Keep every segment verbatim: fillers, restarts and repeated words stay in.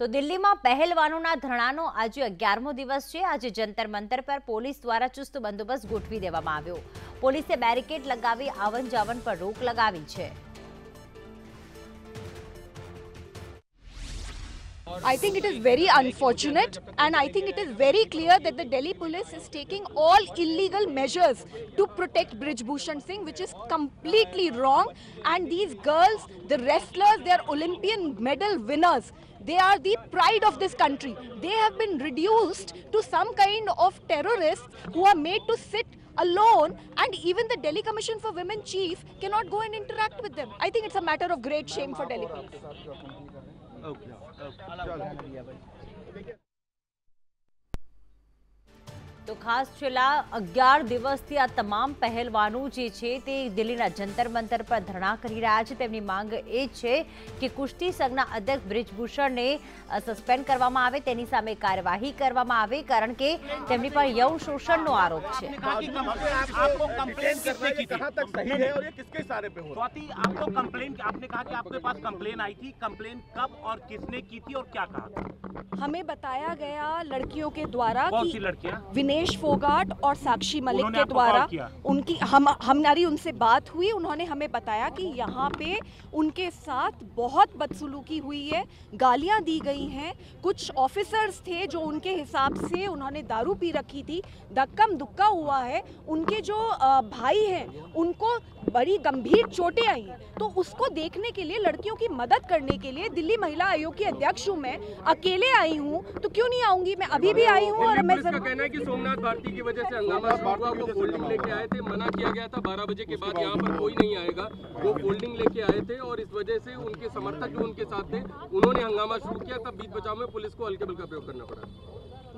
તો દિલ્હીમાં પહેલવાનોના ધરણાનો આજે અગિયારમો દિવસ છે। આજે જંતર મંતર પર પોલીસ દ્વારા ચુસ્ત બંદોબસ્ત ગોઠવી દેવામાં આવ્યો। પોલીસે બેરિકેડ લગાવી આવન જાવન પર રોક લગાવી છે। I think it is very unfortunate and I think it is very clear that the Delhi police is taking all illegal measures to protect Brijbhushan Singh, which is completely wrong, and these girls, the wrestlers, they are Olympian medal winners, they are the pride of this country, they have been reduced to some kind of terrorists who are made to sit alone, and even the Delhi Commission for Women chief cannot go and interact with them. I think it's a matter of great shame for Delhi police. Okay. Okay. तो खास छेला अग्यार दिवस थी आ तमाम पहलवानों जे छे ते दिल्लीना जंतर मंतर पर धरणा करी रह्या छे। तेमनी मांग ए छे के कुश्ती संघना अध्यक्ष ब्रिजभूषण ने सस्पेन्ड करवामां आवे, तेनी सामे कार्यवाही करवामां आवे, कारण के तेमनी पर यौन शोषण नो आरोप छे। आपको कंप्लेन किसने की थी? कहां तक सही है और ये किसके इशारे पे हो? स्वाति, आपको कंप्लेन, आपने कहा कि आपके पास कंप्लेन आई थी, कंप्लेन कब और किसने की थी और क्या कहा? हमें बताया गया लड़कियों के द्वारा, कौन सी लड़कियां? विनेश फोगाट और साक्षी मलिक के द्वारा उनकी हम हमारी उनसे बात हुई। उन्होंने हमें बताया कि यहाँ पे उनके साथ बहुत बदसलूकी हुई है, गालियाँ दी गई हैं, कुछ ऑफिसर्स थे जो उनके हिसाब से उन्होंने दारू पी रखी थी, धक्कम दुक्का हुआ है, उनके जो भाई हैं उनको बड़ी गंभीर चोटें आई, तो उसको देखने के लिए, लड़कियों की मदद करने के लिए दिल्ली महिला आयोग की अध्यक्ष हूँ, मैं अकेले आई हूँ तो क्यों नहीं आऊँगी, मैं अभी भी आई हूँ। और मैं कहना है कि सोमनाथ भारती की वजह से हंगामा हुआ, वो फोल्डिंग लेके आए थे, मना किया गया था बारह बजे के बाद यहाँ पर कोई नहीं आएगा, वो फोल्डिंग लेके आए थे और इस वजह से उनके समर्थक जो उनके साथ थे उन्होंने हंगामा शुरू किया, तब बीच बचाव में पुलिस को हल्के बल का प्रयोग करना पड़ा।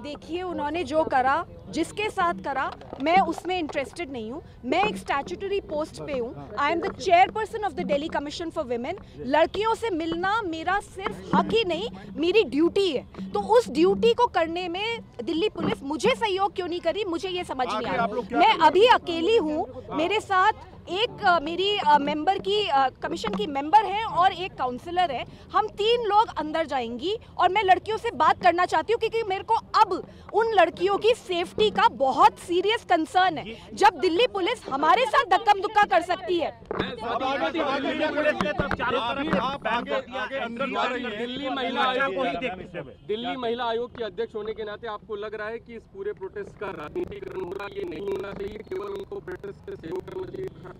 देखिए, उन्होंने जो करा, जिसके साथ करा, मैं उसमें इंटरेस्टेड नहीं हूँ। मैं एक स्टैट्यूटरी पोस्ट पे हूँ, I am the chairperson of the Delhi commission for women. लड़कियों से मिलना मेरा सिर्फ हक ही नहीं, मेरी ड्यूटी है, तो उस ड्यूटी को करने में दिल्ली पुलिस मुझे सहयोग क्यों नहीं करी, मुझे ये समझ नहीं आ रहा। मैं अभी अकेली हूँ, मेरे साथ एक आ, मेरी आ, मेंबर की आ, कमीशन की मेंबर है और एक काउंसलर है, हम तीन लोग अंदर जाएंगी और मैं लड़कियों से बात करना चाहती हूँ, क्योंकि मेरे को अब उन लड़कियों की सेफ्टी का बहुत सीरियस कंसर्न है, जब दिल्ली पुलिस हमारे साथ धक्कम धुक्का कर सकती है। दिल्ली महिला आयोग के अध्यक्ष होने के नाते आपको लग रहा है कि इस पूरे प्रोटेस्ट का राजनीतिकरण हो रहा है, ये नहीं होना चाहिए, केवल उनको प्रोटेस्ट से सहयोग करना चाहिए।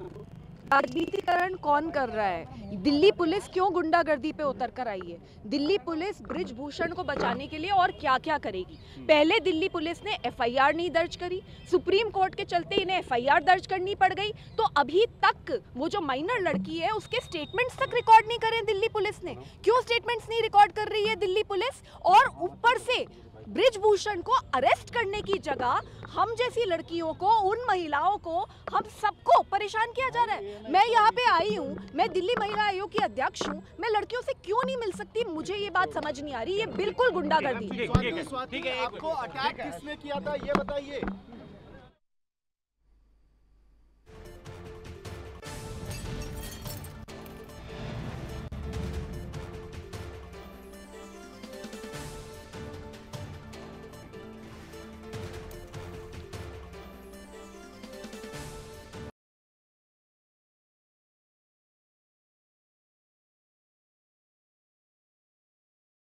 राजनीतिकरण कौन कर रहा है? दिल्ली पुलिस क्यों गुंडागर्दी पे उतर कर आई है? दिल्ली पुलिस ब्रिजभूषण को बचाने के लिए और क्या क्या करेगी? पहले दिल्ली पुलिस ने एफ आई आर नहीं दर्ज करी, सुप्रीम कोर्ट के चलते इन्हें एफ आई आर दर्ज करनी पड़ गई, तो अभी तक वो जो माइनर लड़की है उसके स्टेटमेंट्स तक रिकॉर्ड नहीं करे दिल्ली पुलिस ने। क्यों स्टेटमेंट्स नहीं रिकॉर्ड कर रही है दिल्ली पुलिस? और ऊपर से ब्रिजभूषण को अरेस्ट करने की जगह हम जैसी लड़कियों को, उन महिलाओं को, हम सबको परेशान किया जा रहा है। मैं यहाँ पे आई हूँ, मैं दिल्ली महिला आयोग की अध्यक्ष हूँ, मैं लड़कियों से क्यों नहीं मिल सकती, मुझे ये बात समझ नहीं आ रही, ये बिल्कुल गुंडागर्दी। आपको अटैक किसने किया था ये बताइए?